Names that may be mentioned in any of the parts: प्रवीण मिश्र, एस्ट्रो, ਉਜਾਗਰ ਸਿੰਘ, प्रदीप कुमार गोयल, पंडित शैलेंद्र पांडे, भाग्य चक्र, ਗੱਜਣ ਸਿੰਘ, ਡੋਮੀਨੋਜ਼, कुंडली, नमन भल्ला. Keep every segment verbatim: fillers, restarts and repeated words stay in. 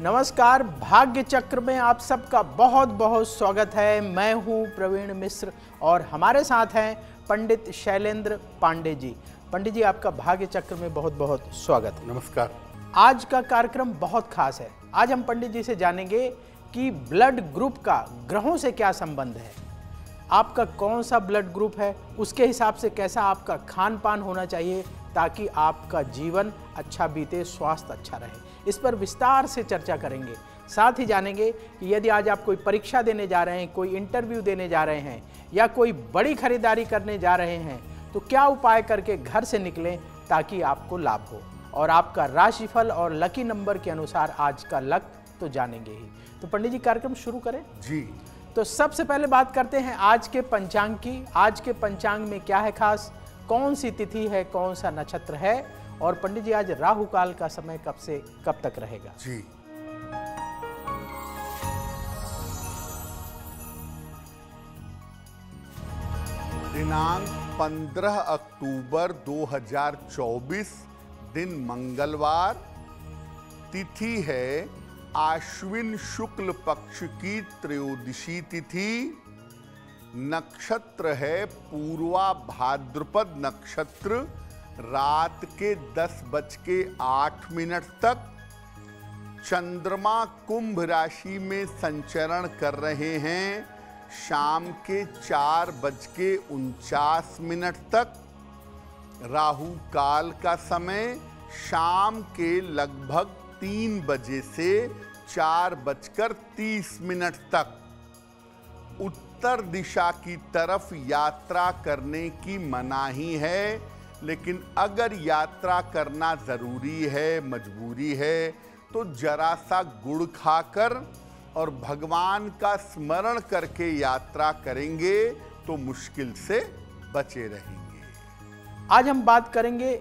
नमस्कार, भाग्य चक्र में आप सबका बहुत बहुत स्वागत है। मैं हूं प्रवीण मिश्र और हमारे साथ हैं पंडित शैलेंद्र पांडे जी। पंडित जी, आपका भाग्य चक्र में बहुत बहुत स्वागत है। नमस्कार। आज का कार्यक्रम बहुत खास है। आज हम पंडित जी से जानेंगे कि ब्लड ग्रुप का ग्रहों से क्या संबंध है, आपका कौन सा ब्लड ग्रुप है, उसके हिसाब से कैसा आपका खान पान होना चाहिए ताकि आपका जीवन अच्छा बीते, स्वास्थ्य अच्छा रहे। इस पर विस्तार से चर्चा करेंगे। साथ ही जानेंगे कि यदि आज आप कोई परीक्षा देने जा रहे हैं, कोई इंटरव्यू देने जा रहे हैं या कोई बड़ी खरीदारी करने जा रहे हैं तो क्या उपाय करके घर से निकलें ताकि आपको लाभ हो। और आपका राशिफल और लकी नंबर के अनुसार आज का लक तो जानेंगे ही। तो पंडित जी, कार्यक्रम शुरू करें जी। तो सबसे पहले बात करते हैं आज के पंचांग की। आज के पंचांग में क्या है खास, कौन सी तिथि है, कौन सा नक्षत्र है, और पंडित जी आज राहु काल का समय कब से कब तक रहेगा जी। दिनांक पंद्रह अक्टूबर दो हजार चौबीस, दिन मंगलवार, तिथि है आश्विन शुक्ल पक्ष की त्रयोदशी तिथि, नक्षत्र है पूर्वा भाद्रपद नक्षत्र, रात के दस बज के आठ मिनट तक। चंद्रमा कुंभ राशि में संचरण कर रहे हैं शाम के चार बज के उनचास मिनट तक। राहु काल का समय शाम के लगभग तीन बजे से चार बजकर तीस मिनट तक। उत्तर दिशा की तरफ यात्रा करने की मनाही है, लेकिन अगर यात्रा करना ज़रूरी है, मजबूरी है, तो जरा सा गुड़ खाकर और भगवान का स्मरण करके यात्रा करेंगे तो मुश्किल से बचे रहेंगे। आज हम बात करेंगे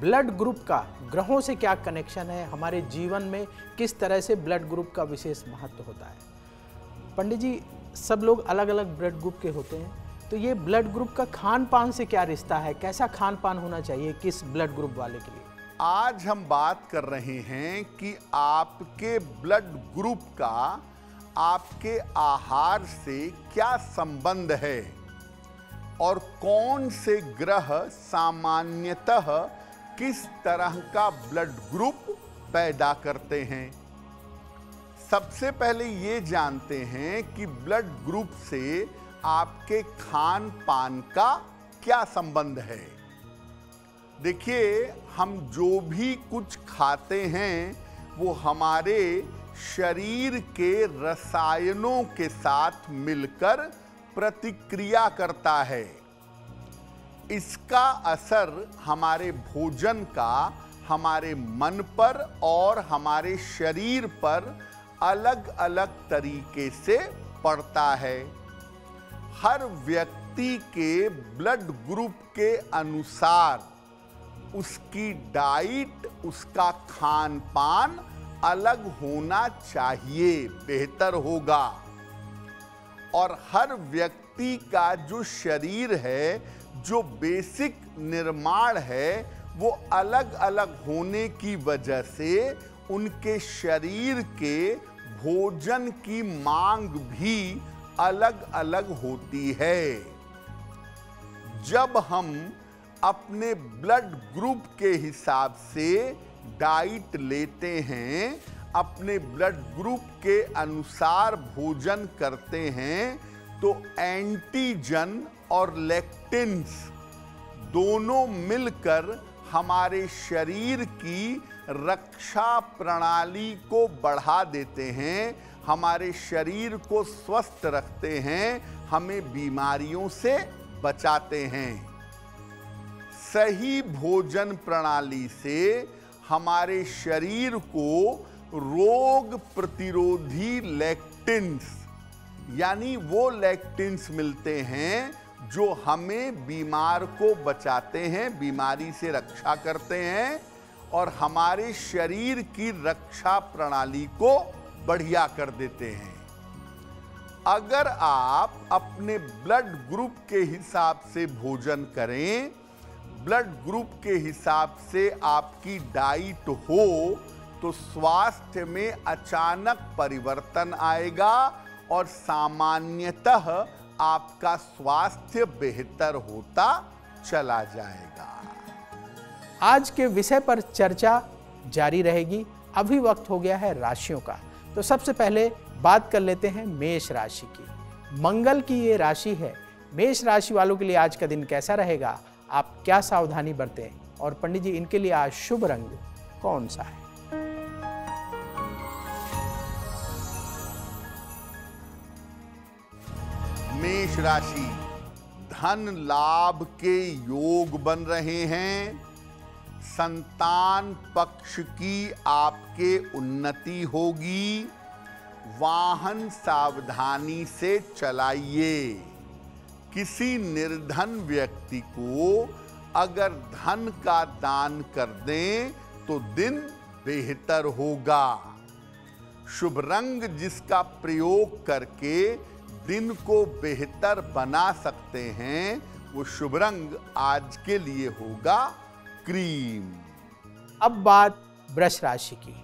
ब्लड ग्रुप का ग्रहों से क्या कनेक्शन है, हमारे जीवन में किस तरह से ब्लड ग्रुप का विशेष महत्व होता है। पंडित जी, सब लोग अलग अलग ब्लड ग्रुप के होते हैं, तो ये ब्लड ग्रुप का खान पान से क्या रिश्ता है, कैसा खान पान होना चाहिए किस ब्लड ग्रुप वाले के लिए? आज हम बात कर रहे हैं कि आपके ब्लड ग्रुप का आपके आहार से क्या संबंध है और कौन से ग्रह सामान्यतः किस तरह का ब्लड ग्रुप पैदा करते हैं। सबसे पहले ये जानते हैं कि ब्लड ग्रुप से आपके खान पान का क्या संबंध है। देखिए, हम जो भी कुछ खाते हैं वो हमारे शरीर के रसायनों के साथ मिलकर प्रतिक्रिया करता है। इसका असर हमारे भोजन का हमारे मन पर और हमारे शरीर पर अलग अलग तरीके से पड़ता है। हर व्यक्ति के ब्लड ग्रुप के अनुसार उसकी डाइट, उसका खान पान अलग होना चाहिए, बेहतर होगा। और हर व्यक्ति का जो शरीर है, जो बेसिक निर्माण है, वो अलग अलग होने की वजह से उनके शरीर के भोजन की मांग भी अलग अलग होती है। जब हम अपने ब्लड ग्रुप के हिसाब से डाइट लेते हैं, अपने ब्लड ग्रुप के अनुसार भोजन करते हैं, तो एंटीजन और लेक्टिन्स दोनों मिलकर हमारे शरीर की रक्षा प्रणाली को बढ़ा देते हैं, हमारे शरीर को स्वस्थ रखते हैं, हमें बीमारियों से बचाते हैं। सही भोजन प्रणाली से हमारे शरीर को रोग प्रतिरोधी लैक्टिन्स, यानी वो लैक्टिन्स मिलते हैं जो हमें बीमार को बचाते हैं, बीमारी से रक्षा करते हैं और हमारे शरीर की रक्षा प्रणाली को बढ़िया कर देते हैं। अगर आप अपने ब्लड ग्रुप के हिसाब से भोजन करें, ब्लड ग्रुप के हिसाब से आपकी डाइट हो, तो स्वास्थ्य में अचानक परिवर्तन आएगा और सामान्यतः आपका स्वास्थ्य बेहतर होता चला जाएगा। आज के विषय पर चर्चा जारी रहेगी। अभी वक्त हो गया है राशियों का, तो सबसे पहले बात कर लेते हैं मेष राशि की। मंगल की ये राशि है। मेष राशि वालों के लिए आज का दिन कैसा रहेगा, आप क्या सावधानी बरतें, और पंडित जी इनके लिए आज शुभ रंग कौन सा है? मेष राशि, धन लाभ के योग बन रहे हैं। संतान पक्ष की आपके उन्नति होगी। वाहन सावधानी से चलाइए। किसी निर्धन व्यक्ति को अगर धन का दान कर दें तो दिन बेहतर होगा। शुभ रंग जिसका प्रयोग करके दिन को बेहतर बना सकते हैं वो शुभ रंग आज के लिए होगा क्रीम। अब बात वृष राशि की।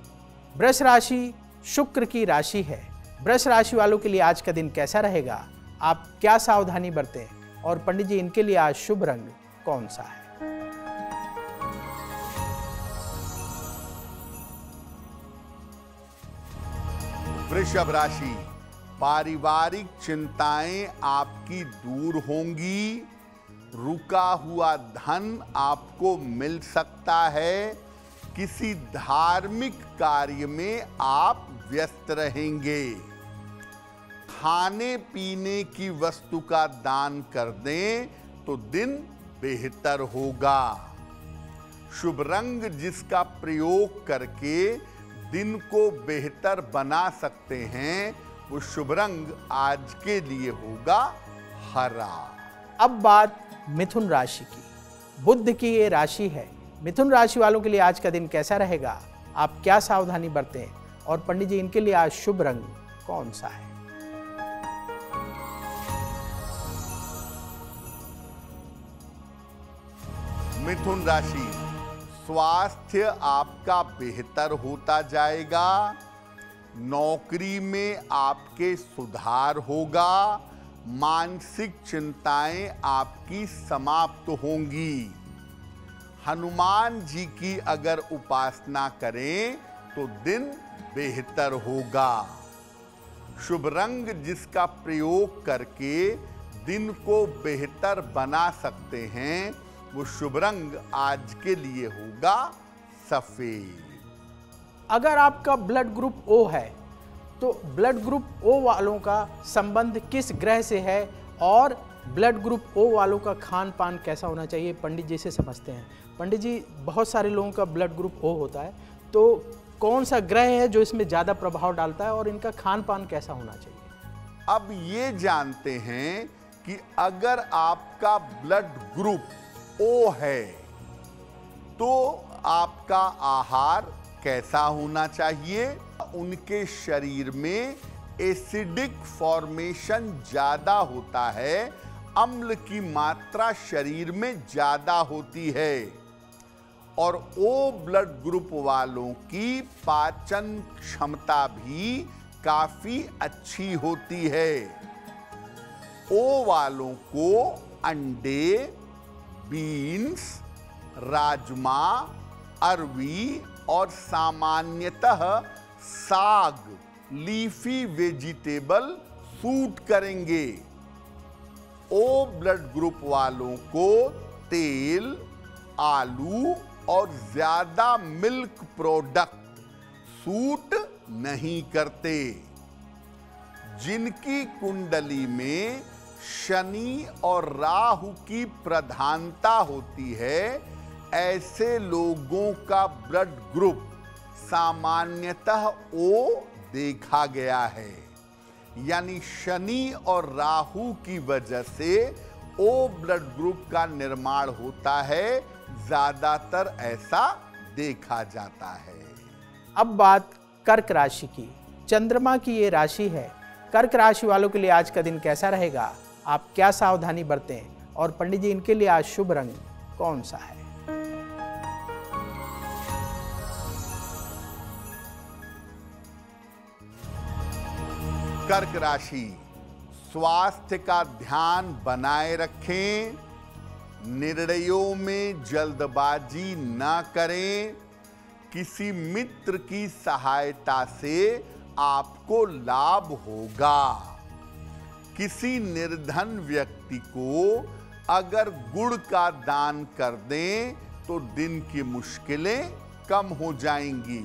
वृष राशि शुक्र की राशि है। वृष राशि वालों के लिए आज का दिन कैसा रहेगा, आप क्या सावधानी बरतें, और पंडित जी इनके लिए आज शुभ रंग कौन सा है? वृषभ राशि, पारिवारिक चिंताएं आपकी दूर होंगी। रुका हुआ धन आपको मिल सकता है। किसी धार्मिक कार्य में आप व्यस्त रहेंगे। खाने पीने की वस्तु का दान कर दें तो दिन बेहतर होगा। शुभ रंग जिसका प्रयोग करके दिन को बेहतर बना सकते हैं वो शुभ रंग आज के लिए होगा हरा। अब बात मिथुन राशि की। बुध की ये राशि है। मिथुन राशि वालों के लिए आज का दिन कैसा रहेगा, आप क्या सावधानी बरतें, और पंडित जी इनके लिए आज शुभ रंग कौन सा है? मिथुन राशि, स्वास्थ्य आपका बेहतर होता जाएगा। नौकरी में आपके सुधार होगा। मानसिक चिंताएं आपकी समाप्त होंगी। हनुमान जी की अगर उपासना करें तो दिन बेहतर होगा। शुभ रंग जिसका प्रयोग करके दिन को बेहतर बना सकते हैं वो शुभ रंग आज के लिए होगा सफेद। अगर आपका ब्लड ग्रुप ओ है तो ब्लड ग्रुप ओ वालों का संबंध किस ग्रह से है, और ब्लड ग्रुप ओ वालों का खान पान कैसा होना चाहिए, पंडित जी से समझते हैं। पंडित जी, बहुत सारे लोगों का ब्लड ग्रुप ओ होता है, तो कौन सा ग्रह है जो इसमें ज़्यादा प्रभाव डालता है, और इनका खान पान कैसा होना चाहिए? अब ये जानते हैं कि अगर आपका ब्लड ग्रुप ओ है तो आपका आहार कैसा होना चाहिए। उनके शरीर में एसिडिक फॉर्मेशन ज़्यादा होता है। अम्ल की मात्रा शरीर में ज़्यादा होती है, और ओ ब्लड ग्रुप वालों की पाचन क्षमता भी काफ़ी अच्छी होती है। ओ वालों को अंडे, बीन्स, राजमा, अरवी और सामान्यतः साग, लीफी वेजिटेबल सूट करेंगे। ओ ब्लड ग्रुप वालों को तेल, आलू और ज़्यादा मिल्क प्रोडक्ट सूट नहीं करते। जिनकी कुंडली में शनि और राहु की प्रधानता होती है, ऐसे लोगों का ब्लड ग्रुप सामान्यतः ओ देखा गया है। यानी शनि और राहु की वजह से ओ ब्लड ग्रुप का निर्माण होता है, ज्यादातर ऐसा देखा जाता है। अब बात कर्क राशि की। चंद्रमा की ये राशि है। कर्क राशि वालों के लिए आज का दिन कैसा रहेगा, आप क्या सावधानी बरतें, और पंडित जी इनके लिए आज शुभ रंग कौन सा है? कर्क राशि, स्वास्थ्य का ध्यान बनाए रखें, निर्णयों में जल्दबाजी ना करें, किसी मित्र की सहायता से आपको लाभ होगा। किसी निर्धन व्यक्ति को अगर गुड़ का दान कर दें तो दिन की मुश्किलें कम हो जाएंगी।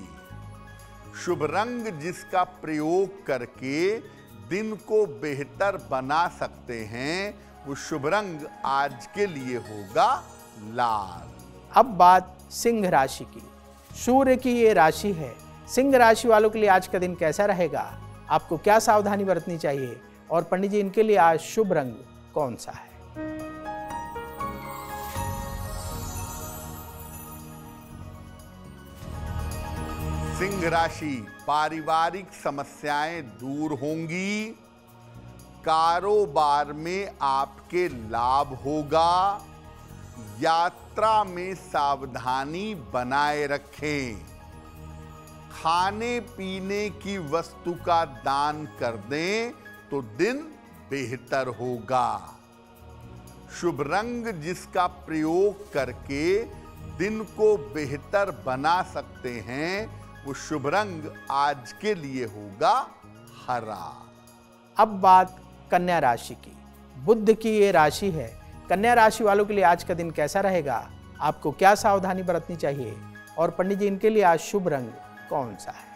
शुभ रंग जिसका प्रयोग करके दिन को बेहतर बना सकते हैं वो शुभ रंग आज के लिए होगा लाल। अब बात सिंह राशि की। सूर्य की ये राशि है। सिंह राशि वालों के लिए आज का दिन कैसा रहेगा, आपको क्या सावधानी बरतनी चाहिए और पंडित जी इनके लिए आज शुभ रंग कौन सा है? सिंह राशि, पारिवारिक समस्याएं दूर होंगी, कारोबार में आपके लाभ होगा, यात्रा में सावधानी बनाए रखें, खाने पीने की वस्तु का दान कर दें तो दिन बेहतर होगा। शुभ रंग जिसका प्रयोग करके दिन को बेहतर बना सकते हैं वो शुभ रंग आज के लिए होगा हरा। अब बात कन्या राशि की। बुध की ये राशि है। कन्या राशि वालों के लिए आज का दिन कैसा रहेगा, आपको क्या सावधानी बरतनी चाहिए और पंडित जी इनके लिए आज शुभ रंग कौन सा है?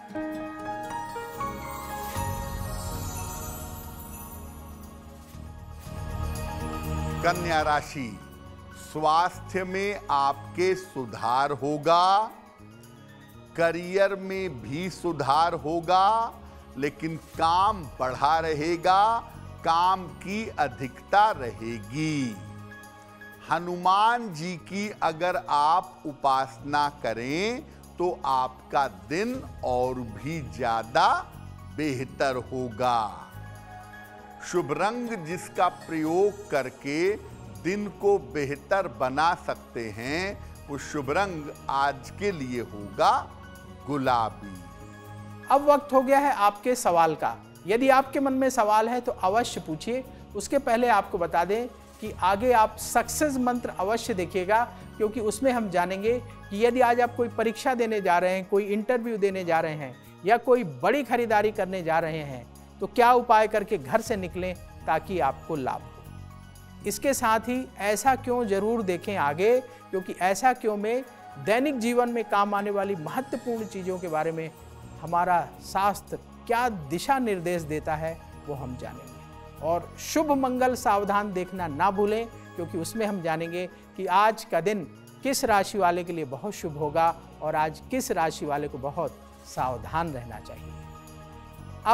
कन्या राशि, स्वास्थ्य में आपके सुधार होगा, करियर में भी सुधार होगा, लेकिन काम बढ़ा रहेगा, काम की अधिकता रहेगी। हनुमान जी की अगर आप उपासना करें तो आपका दिन और भी ज्यादा बेहतर होगा। शुभ रंग जिसका प्रयोग करके दिन को बेहतर बना सकते हैं वो शुभ रंग आज के लिए होगा गुलाबी। अब वक्त हो गया है आपके सवाल का। यदि आपके मन में सवाल है तो अवश्य पूछिए। उसके पहले आपको बता दें कि आगे आप सक्सेस मंत्र अवश्य देखिएगा, क्योंकि उसमें हम जानेंगे कि यदि आज आप कोई परीक्षा देने जा रहे हैं, कोई इंटरव्यू देने जा रहे हैं या कोई बड़ी खरीदारी करने जा रहे हैं तो क्या उपाय करके घर से निकलें ताकि आपको लाभ हो। इसके साथ ही ऐसा क्यों जरूर देखें आगे, क्योंकि ऐसा क्यों में दैनिक जीवन में काम आने वाली महत्वपूर्ण चीज़ों के बारे में हमारा शास्त्र क्या दिशा निर्देश देता है वो हम जानेंगे। और शुभ मंगल सावधान देखना ना भूलें, क्योंकि उसमें हम जानेंगे कि आज का दिन किस राशि वाले के लिए बहुत शुभ होगा और आज किस राशि वाले को बहुत सावधान रहना चाहिए।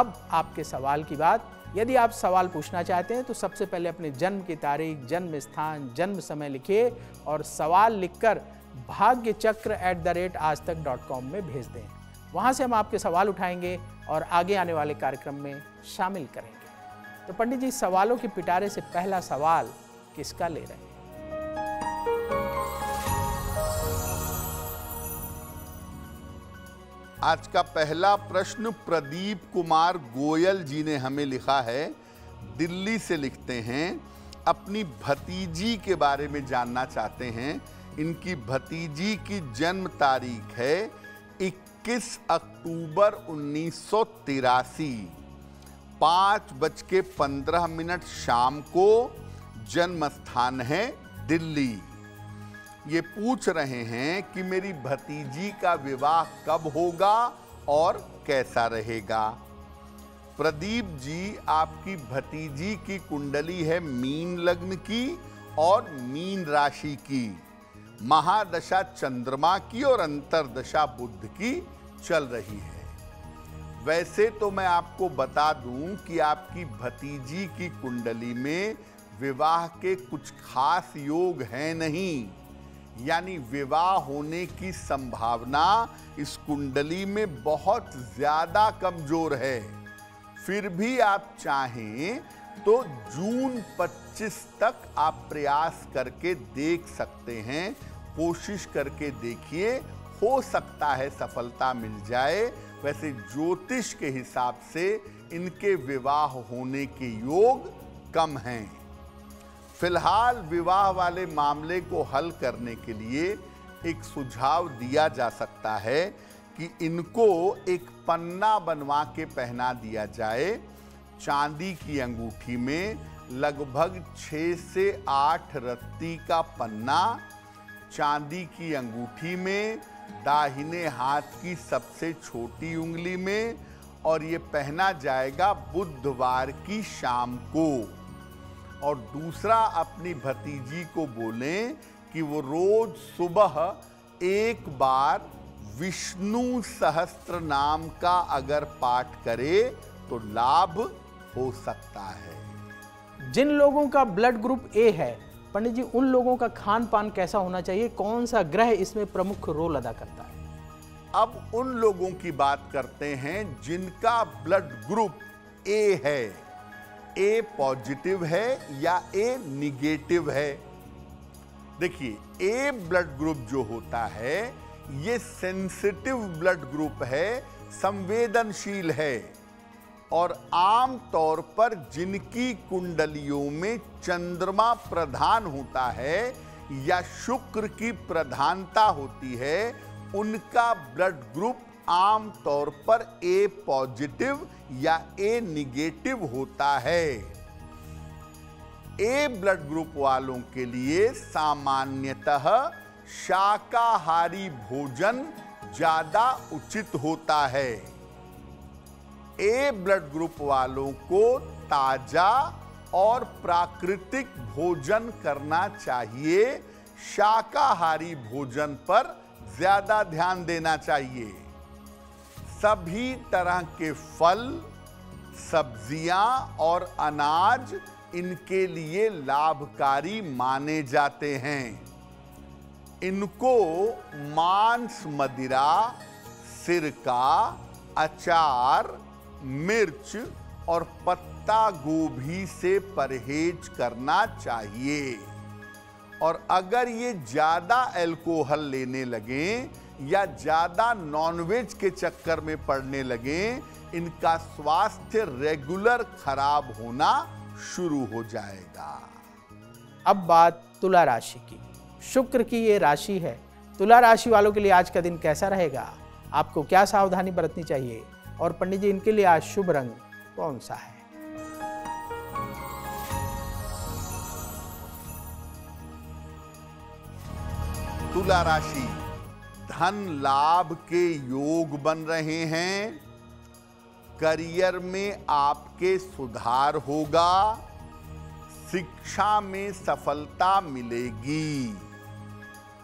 अब आपके सवाल की बात। यदि आप सवाल पूछना चाहते हैं तो सबसे पहले अपने जन्म की तारीख, जन्म स्थान, जन्म समय लिखिए और सवाल लिखकर भाग्य चक्र एट द रेट आज तक डॉट कॉम में भेज दें। वहाँ से हम आपके सवाल उठाएंगे और आगे आने वाले कार्यक्रम में शामिल करेंगे। तो पंडित जी, सवालों के पिटारे से पहला सवाल किसका ले रहे हैं? आज का पहला प्रश्न प्रदीप कुमार गोयल जी ने हमें लिखा है, दिल्ली से लिखते हैं। अपनी भतीजी के बारे में जानना चाहते हैं। इनकी भतीजी की जन्म तारीख है इक्कीस अक्टूबर उन्नीस सौ तिरासी, पाँच बज के पंद्रह मिनट शाम को। जन्म स्थान है दिल्ली। ये पूछ रहे हैं कि मेरी भतीजी का विवाह कब होगा और कैसा रहेगा। प्रदीप जी, आपकी भतीजी की कुंडली है मीन लग्न की और मीन राशि की, महादशा चंद्रमा की और अंतरदशा बुध की चल रही है। वैसे तो मैं आपको बता दूं कि आपकी भतीजी की कुंडली में विवाह के कुछ खास योग हैं नहीं, यानी विवाह होने की संभावना इस कुंडली में बहुत ज़्यादा कमज़ोर है। फिर भी आप चाहें तो जून पच्चीस तक आप प्रयास करके देख सकते हैं, कोशिश करके देखिए, हो सकता है सफलता मिल जाए। वैसे ज्योतिष के हिसाब से इनके विवाह होने के योग कम हैं। फिलहाल विवाह वाले मामले को हल करने के लिए एक सुझाव दिया जा सकता है कि इनको एक पन्ना बनवा के पहना दिया जाए। चांदी की अंगूठी में लगभग छः से आठ रत्ती का पन्ना चांदी की अंगूठी में, दाहिने हाथ की सबसे छोटी उंगली में, और ये पहना जाएगा बुधवार की शाम को। और दूसरा, अपनी भतीजी को बोलें कि वो रोज सुबह एक बार विष्णु सहस्त्र नाम का अगर पाठ करे तो लाभ हो सकता है। जिन लोगों का ब्लड ग्रुप ए है, पंडित जी उन लोगों का खान पान कैसा होना चाहिए, कौन सा ग्रह इसमें प्रमुख रोल अदा करता है? अब उन लोगों की बात करते हैं जिनका ब्लड ग्रुप ए है, ए पॉजिटिव है या ए निगेटिव है। देखिए, ए ब्लड ग्रुप जो होता है ये सेंसिटिव ब्लड ग्रुप है, संवेदनशील है, और आम तौर पर जिनकी कुंडलियों में चंद्रमा प्रधान होता है या शुक्र की प्रधानता होती है, उनका ब्लड ग्रुप आम तौर पर ए पॉजिटिव या ए निगेटिव होता है। ए ब्लड ग्रुप वालों के लिए सामान्यतः शाकाहारी भोजन ज्यादा उचित होता है। ए ब्लड ग्रुप वालों को ताजा और प्राकृतिक भोजन करना चाहिए, शाकाहारी भोजन पर ज्यादा ध्यान देना चाहिए। सभी तरह के फल, सब्जियां और अनाज इनके लिए लाभकारी माने जाते हैं। इनको मांस मदिरा, सिरका, अचार, मिर्च और पत्ता गोभी से परहेज करना चाहिए। और अगर ये ज़्यादा अल्कोहल लेने लगें या ज़्यादा नॉनवेज के चक्कर में पड़ने लगें, इनका स्वास्थ्य रेगुलर खराब होना शुरू हो जाएगा। अब बात तुला राशि की। शुक्र की ये राशि है। तुला राशि वालों के लिए आज का दिन कैसा रहेगा, आपको क्या सावधानी बरतनी चाहिए, और पंडित जी इनके लिए आज शुभ रंग कौन सा है? तुला राशि, धन लाभ के योग बन रहे हैं। करियर में आपके सुधार होगा, शिक्षा में सफलता मिलेगी।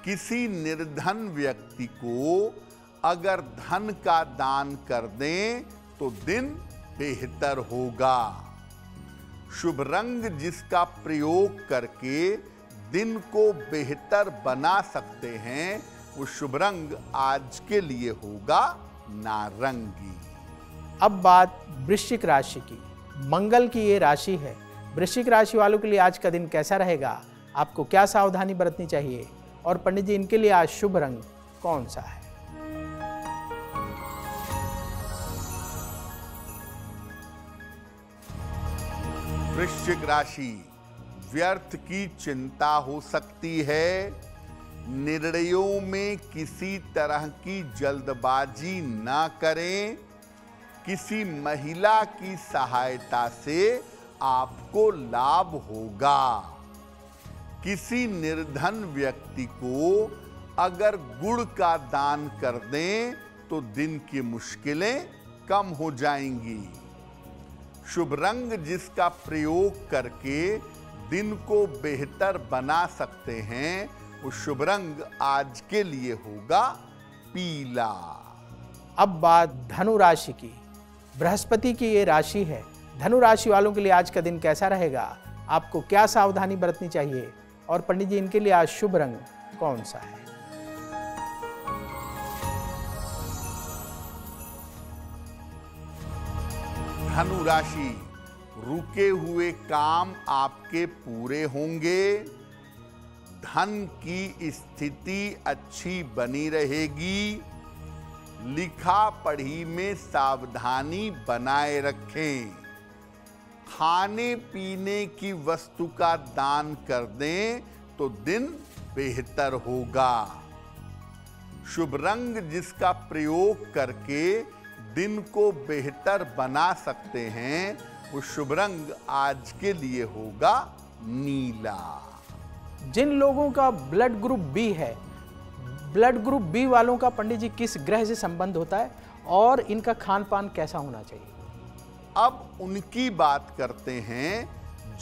किसी निर्धन व्यक्ति को अगर धन का दान कर दें तो दिन बेहतर होगा। शुभ रंग जिसका प्रयोग करके दिन को बेहतर बना सकते हैं वो शुभ रंग आज के लिए होगा नारंगी। अब बात वृश्चिक राशि की। मंगल की ये राशि है। वृश्चिक राशि वालों के लिए आज का दिन कैसा रहेगा, आपको क्या सावधानी बरतनी चाहिए, और पंडित जी इनके लिए आज शुभ रंग कौन सा है? वृश्चिक राशि, व्यर्थ की चिंता हो सकती है। निर्णयों में किसी तरह की जल्दबाजी ना करें। किसी महिला की सहायता से आपको लाभ होगा। किसी निर्धन व्यक्ति को अगर गुड़ का दान कर दें तो दिन की मुश्किलें कम हो जाएंगी। शुभ रंग जिसका प्रयोग करके दिन को बेहतर बना सकते हैं वो शुभ रंग आज के लिए होगा पीला। अब बात धनु राशि की। बृहस्पति की ये राशि है। धनु राशि वालों के लिए आज का दिन कैसा रहेगा, आपको क्या सावधानी बरतनी चाहिए, और पंडित जी इनके लिए आज शुभ रंग कौन सा है? धनु राशि, रुके हुए काम आपके पूरे होंगे। धन की स्थिति अच्छी बनी रहेगी। लिखा पढ़ी में सावधानी बनाए रखें, खाने पीने की वस्तु का दान कर दें तो दिन बेहतर होगा। शुभ रंग जिसका प्रयोग करके दिन को बेहतर बना सकते हैं वो शुभ रंग आज के लिए होगा नीला। जिन लोगों का ब्लड ग्रुप बी है, ब्लड ग्रुप बी वालों का पंडित जी किस ग्रह से संबंध होता है और इनका खान पान कैसा होना चाहिए? अब उनकी बात करते हैं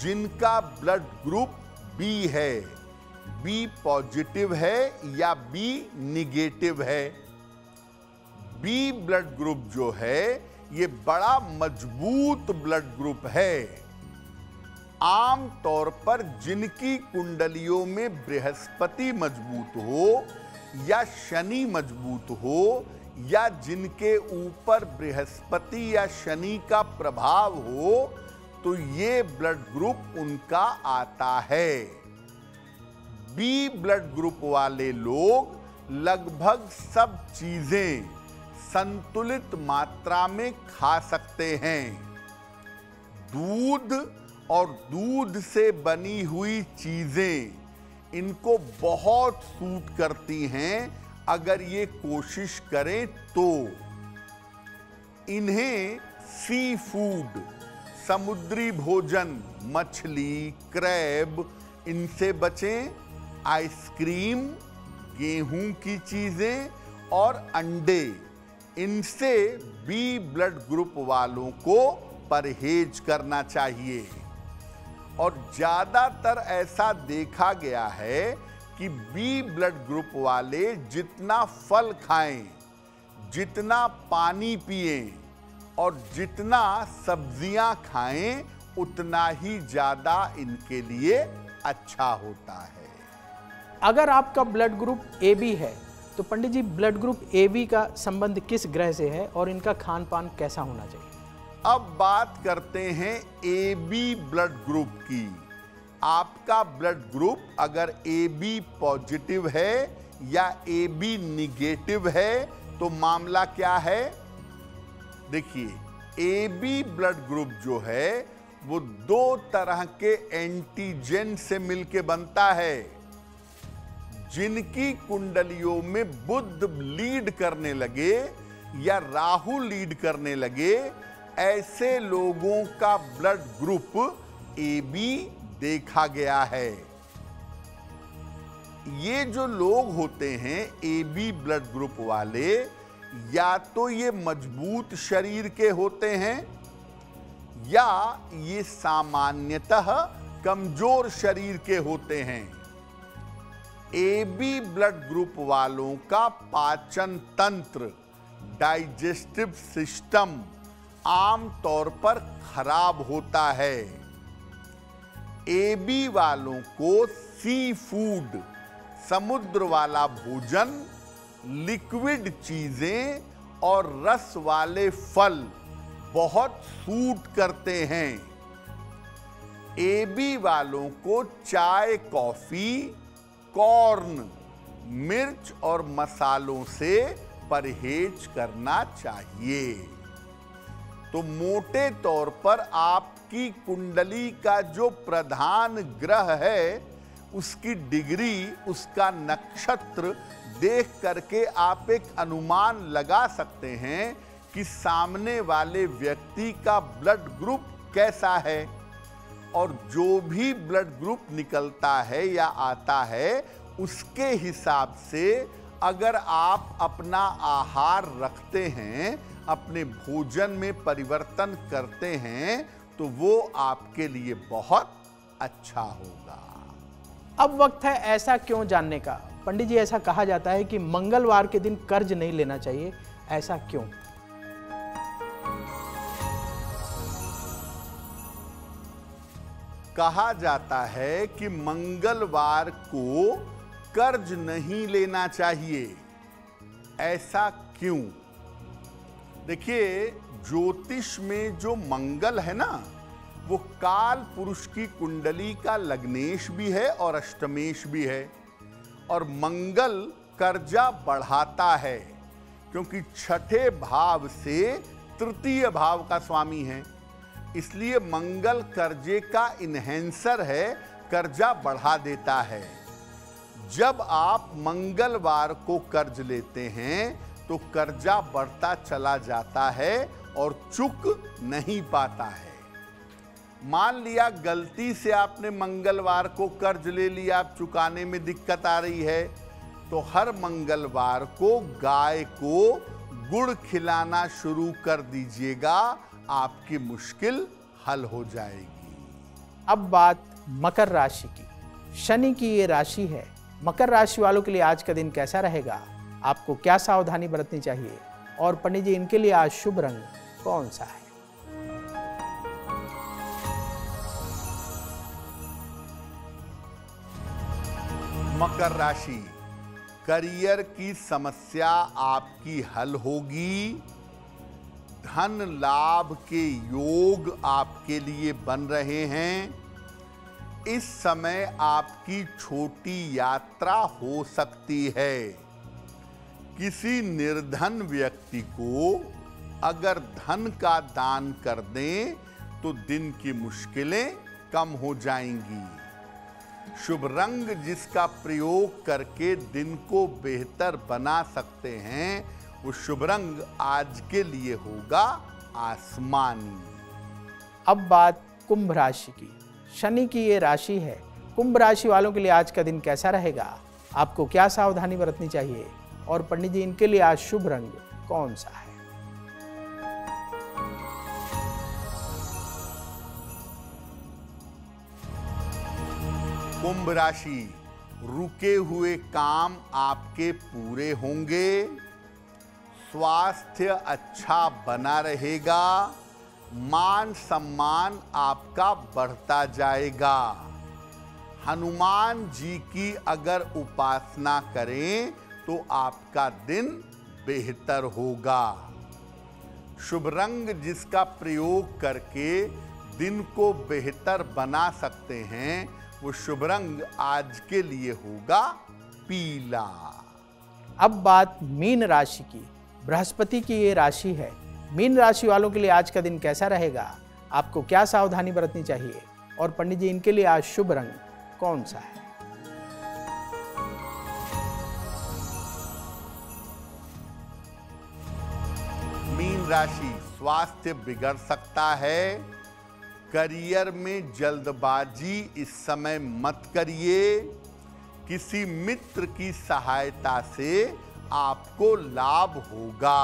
जिनका ब्लड ग्रुप बी है, बी पॉजिटिव है या बी निगेटिव है। बी ब्लड ग्रुप जो है ये बड़ा मजबूत ब्लड ग्रुप है। आम तौर पर जिनकी कुंडलियों में बृहस्पति मजबूत हो या शनि मजबूत हो या जिनके ऊपर बृहस्पति या शनि का प्रभाव हो तो ये ब्लड ग्रुप उनका आता है। बी ब्लड ग्रुप वाले लोग लगभग सब चीजें संतुलित मात्रा में खा सकते हैं। दूध और दूध से बनी हुई चीजें इनको बहुत सूट करती हैं अगर ये कोशिश करें तो। इन्हें सी फूड, समुद्री भोजन, मछली, क्रैब, इनसे बचें। आइसक्रीम, गेहूं की चीजें और अंडे, इनसे बी ब्लड ग्रुप वालों को परहेज करना चाहिए। और ज़्यादातर ऐसा देखा गया है कि बी ब्लड ग्रुप वाले जितना फल खाएं, जितना पानी पिएं और जितना सब्जियां खाएं उतना ही ज़्यादा इनके लिए अच्छा होता है। अगर आपका ब्लड ग्रुप ए बी है तो पंडित जी ब्लड ग्रुप ए बी का संबंध किस ग्रह से है और इनका खान पान कैसा होना चाहिए? अब बात करते हैं ए बी ब्लड ग्रुप की। आपका ब्लड ग्रुप अगर ए बी पॉजिटिव है या ए बी निगेटिव है तो मामला क्या है? देखिए, ए बी ब्लड ग्रुप जो है वो दो तरह के एंटीजन से मिलके बनता है। जिनकी कुंडलियों में बुध लीड करने लगे या राहु लीड करने लगे, ऐसे लोगों का ब्लड ग्रुप ए बी देखा गया है। ये जो लोग होते हैं ए बी ब्लड ग्रुप वाले, या तो ये मजबूत शरीर के होते हैं या ये सामान्यतः कमजोर शरीर के होते हैं। ए बी ब्लड ग्रुप वालों का पाचन तंत्र, डाइजेस्टिव सिस्टम आम तौर पर खराब होता है। एबी वालों को सी फूड, समुद्र वाला भोजन, लिक्विड चीजें और रस वाले फल बहुत सूट करते हैं। एबी वालों को चाय, कॉफी, कॉर्न, मिर्च और मसालों से परहेज करना चाहिए। तो मोटे तौर पर आपकी कुंडली का जो प्रधान ग्रह है उसकी डिग्री, उसका नक्षत्र देख करके आप एक अनुमान लगा सकते हैं कि सामने वाले व्यक्ति का ब्लड ग्रुप कैसा है। और जो भी ब्लड ग्रुप निकलता है या आता है उसके हिसाब से अगर आप अपना आहार रखते हैं, अपने भोजन में परिवर्तन करते हैं तो वो आपके लिए बहुत अच्छा होगा। अब वक्त है ऐसा क्यों जानने का। पंडित जी, ऐसा कहा जाता है कि मंगलवार के दिन कर्ज नहीं लेना चाहिए, ऐसा क्यों? कहा जाता है कि मंगलवार को कर्ज नहीं लेना चाहिए, ऐसा क्यों? देखिए, ज्योतिष में जो मंगल है ना वो काल पुरुष की कुंडली का लग्नेश भी है और अष्टमेश भी है। और मंगल कर्जा बढ़ाता है क्योंकि छठे भाव से तृतीय भाव का स्वामी है, इसलिए मंगल कर्जे का इन्हेंसर है, कर्जा बढ़ा देता है। जब आप मंगलवार को कर्ज लेते हैं तो कर्जा बढ़ता चला जाता है और चुक नहीं पाता है। मान लिया गलती से आपने मंगलवार को कर्ज ले लिया, आप चुकाने में दिक्कत आ रही है, तो हर मंगलवार को गाय को गुड़ खिलाना शुरू कर दीजिएगा, आपकी मुश्किल हल हो जाएगी। अब बात मकर राशि की। शनि की ये राशि है। मकर राशि वालों के लिए आज का दिन कैसा रहेगा, आपको क्या सावधानी बरतनी चाहिए और पंडित जी इनके लिए आज शुभ रंग कौन सा है? मकर राशि, करियर की समस्या आपकी हल होगी, धन लाभ के योग आपके लिए बन रहे हैं। इस समय आपकी छोटी यात्रा हो सकती है। किसी निर्धन व्यक्ति को अगर धन का दान कर दें तो दिन की मुश्किलें कम हो जाएंगी। शुभ रंग जिसका प्रयोग करके दिन को बेहतर बना सकते हैं वो शुभ रंग आज के लिए होगा आसमानी। अब बात कुंभ राशि की। शनि की ये राशि है। कुंभ राशि वालों के लिए आज का दिन कैसा रहेगा, आपको क्या सावधानी बरतनी चाहिए और पंडित जी इनके लिए आज शुभ रंग कौन सा है? कुंभ राशि, रुके हुए काम आपके पूरे होंगे, स्वास्थ्य अच्छा बना रहेगा, मान सम्मान आपका बढ़ता जाएगा। हनुमान जी की अगर उपासना करें तो आपका दिन बेहतर होगा। शुभ रंग जिसका प्रयोग करके दिन को बेहतर बना सकते हैं वो शुभ रंग आज के लिए होगा पीला। अब बात मीन राशि की। बृहस्पति की ये राशि है। मीन राशि वालों के लिए आज का दिन कैसा रहेगा, आपको क्या सावधानी बरतनी चाहिए और पंडित जी इनके लिए आज शुभ रंग कौन सा है? मीन राशि, स्वास्थ्य बिगड़ सकता है, करियर में जल्दबाजी इस समय मत करिए, किसी मित्र की सहायता से आपको लाभ होगा।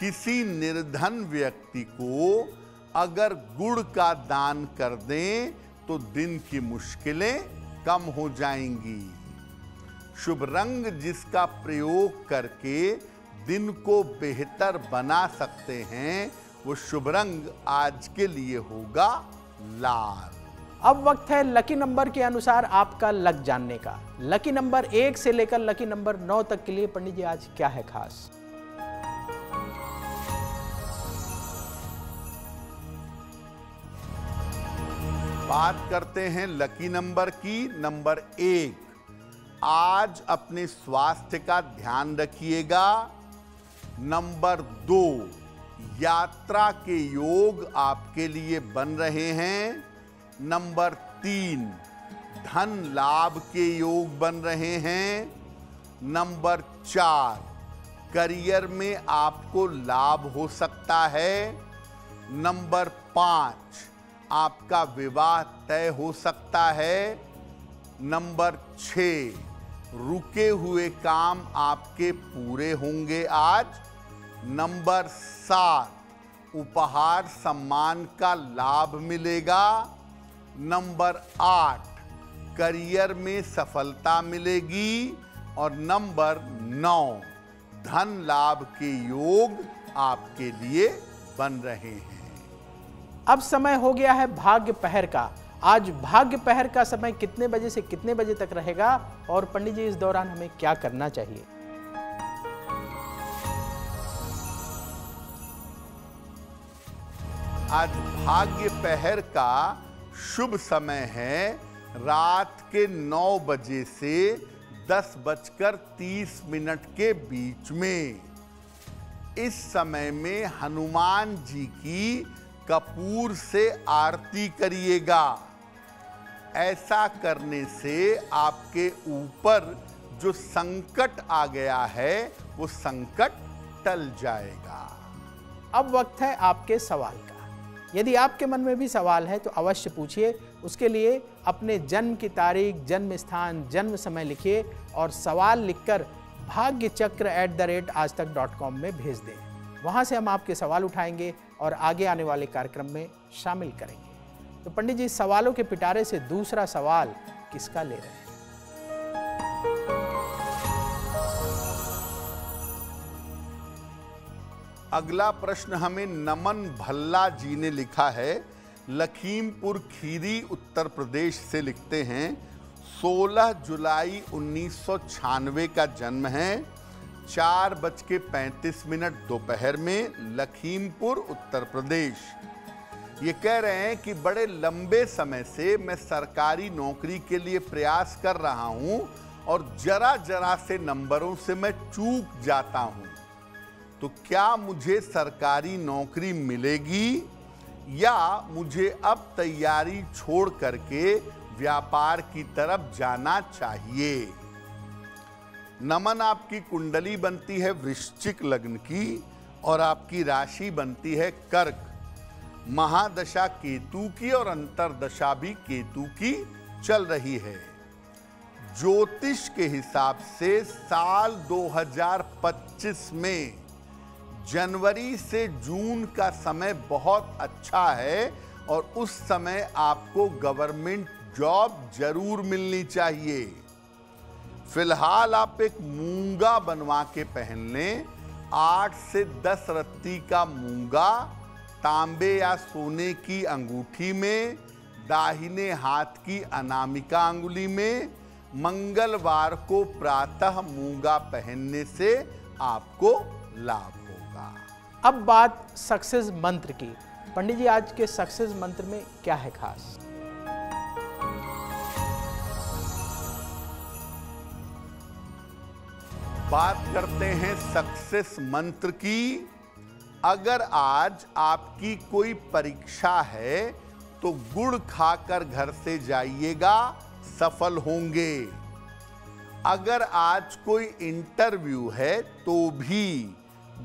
किसी निर्धन व्यक्ति को अगर गुड़ का दान कर दें तो दिन की मुश्किलें कम हो जाएंगी। शुभ रंग जिसका प्रयोग करके दिन को बेहतर बना सकते हैं वो शुभ रंग आज के लिए होगा लाल। अब वक्त है लकी नंबर के अनुसार आपका लक जानने का। लकी नंबर एक से लेकर लकी नंबर नौ तक के लिए पंडित जी आज क्या है खास? बात करते हैं लकी नंबर की। नंबर एक, आज अपने स्वास्थ्य का ध्यान रखिएगा। नंबर दो, यात्रा के योग आपके लिए बन रहे हैं। नंबर तीन, धन लाभ के योग बन रहे हैं। नंबर चार, करियर में आपको लाभ हो सकता है। नंबर पाँच, आपका विवाह तय हो सकता है। नंबर छः, रुके हुए काम आपके पूरे होंगे आज। नंबर सात, उपहार सम्मान का लाभ मिलेगा। नंबर आठ, करियर में सफलता मिलेगी। और नंबर नौ, धन लाभ के योग आपके लिए बन रहे हैं। अब समय हो गया है भाग्य पहर का। आज भाग्य पहर का समय कितने बजे से कितने बजे तक रहेगा और पंडित जी इस दौरान हमें क्या करना चाहिए? आज भाग्य पहर का शुभ समय है रात के नौ बजे से दस बजकर तीस मिनट के बीच में इस समय में हनुमान जी की कपूर से आरती करिएगा। ऐसा करने से आपके ऊपर जो संकट आ गया है वो संकट टल जाएगा। अब वक्त है आपके सवाल का। यदि आपके मन में भी सवाल है तो अवश्य पूछिए। उसके लिए अपने जन्म की तारीख, जन्म स्थान, जन्म समय लिखिए और सवाल लिखकर भाग्य चक्र एट द रेट आज तक डॉट कॉम में भेज दें। वहाँ से हम आपके सवाल उठाएंगे और आगे आने वाले कार्यक्रम में शामिल करेंगे। तो पंडित जी, सवालों के पिटारे से दूसरा सवाल किसका ले रहे हैं? अगला प्रश्न हमें नमन भल्ला जी ने लिखा है, लखीमपुर खीरी उत्तर प्रदेश से लिखते हैं। सोलह जुलाई उन्नीस सौ छियानवे का जन्म है। चार बज के पैंतीस मिनट दोपहर में, लखीमपुर उत्तर प्रदेश। ये कह रहे हैं कि बड़े लंबे समय से मैं सरकारी नौकरी के लिए प्रयास कर रहा हूं और जरा जरा से नंबरों से मैं चूक जाता हूं, तो क्या मुझे सरकारी नौकरी मिलेगी या मुझे अब तैयारी छोड़ करके व्यापार की तरफ जाना चाहिए? नमन, आपकी कुंडली बनती है वृश्चिक लग्न की और आपकी राशि बनती है कर्क। महादशा केतु की और अंतरदशा भी केतु की चल रही है। ज्योतिष के हिसाब से साल दो हज़ार पच्चीस में जनवरी से जून का समय बहुत अच्छा है और उस समय आपको गवर्नमेंट जॉब जरूर मिलनी चाहिए। फिलहाल आप एक मूंगा बनवा के पहन लें। आठ से दस रत्ती का मूंगा तांबे या सोने की अंगूठी में, दाहिने हाथ की अनामिका अंगुली में। मंगलवार को प्रातः मूंगा पहनने से आपको लाभ होगा। अब बात सक्सेस मंत्र की। पंडित जी, आज के सक्सेस मंत्र में क्या है खास? बात करते हैं सक्सेस मंत्र की। अगर आज आपकी कोई परीक्षा है तो गुड़ खाकर घर से जाइएगा, सफल होंगे। अगर आज कोई इंटरव्यू है तो भी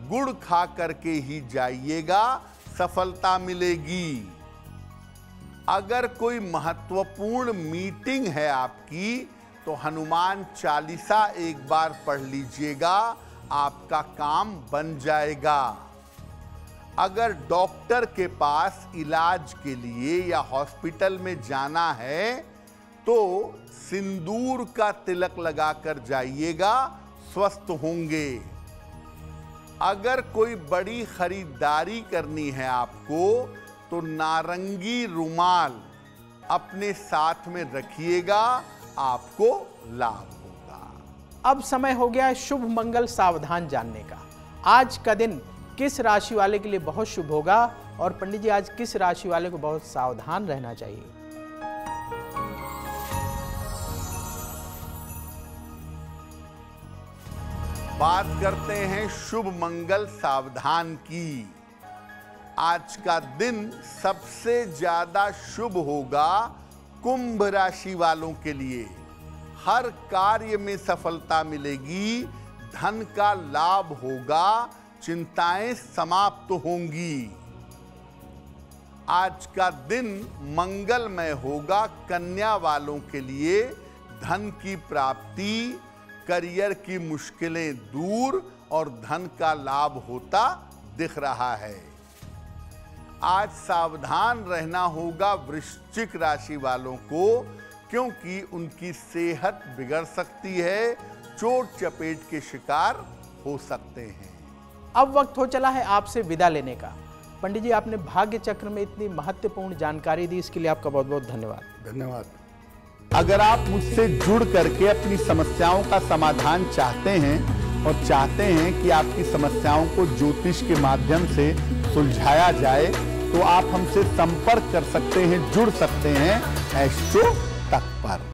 गुड़ खा करके ही जाइएगा, सफलता मिलेगी। अगर कोई महत्वपूर्ण मीटिंग है आपकी तो हनुमान चालीसा एक बार पढ़ लीजिएगा, आपका काम बन जाएगा। अगर डॉक्टर के पास इलाज के लिए या हॉस्पिटल में जाना है तो सिंदूर का तिलक लगाकर जाइएगा, स्वस्थ होंगे। अगर कोई बड़ी खरीदारी करनी है आपको तो नारंगी रुमाल अपने साथ में रखिएगा, आपको लाभ होगा। अब समय हो गया शुभ मंगल सावधान जानने का। आज का दिन किस राशि वाले के लिए बहुत शुभ होगा और पंडित जी, आज किस राशि वाले को बहुत सावधान रहना चाहिए? बात करते हैं शुभ मंगल सावधान की। आज का दिन सबसे ज्यादा शुभ होगा कुंभ राशि वालों के लिए। हर कार्य में सफलता मिलेगी, धन का लाभ होगा, चिंताएं समाप्त होंगी। आज का दिन मंगलमय होगा कन्या वालों के लिए। धन की प्राप्ति, करियर की मुश्किलें दूर और धन का लाभ होता दिख रहा है। आज सावधान रहना होगा वृश्चिक राशि वालों को, क्योंकि उनकी सेहत बिगड़ सकती है, चोट चपेट के शिकार हो सकते हैं। अब वक्त हो चला है आपसे विदा लेने का। पंडित जी, आपने भाग्य चक्र में इतनी महत्वपूर्ण जानकारी दी, इसके लिए आपका बहुत बहुत धन्यवाद। धन्यवाद। अगर आप मुझसे जुड़ करके अपनी समस्याओं का समाधान चाहते हैं और चाहते हैं कि आपकी समस्याओं को ज्योतिष के माध्यम से सुलझाया जाए, तो आप हमसे संपर्क कर सकते हैं, जुड़ सकते हैं एस्ट्रो तक पर।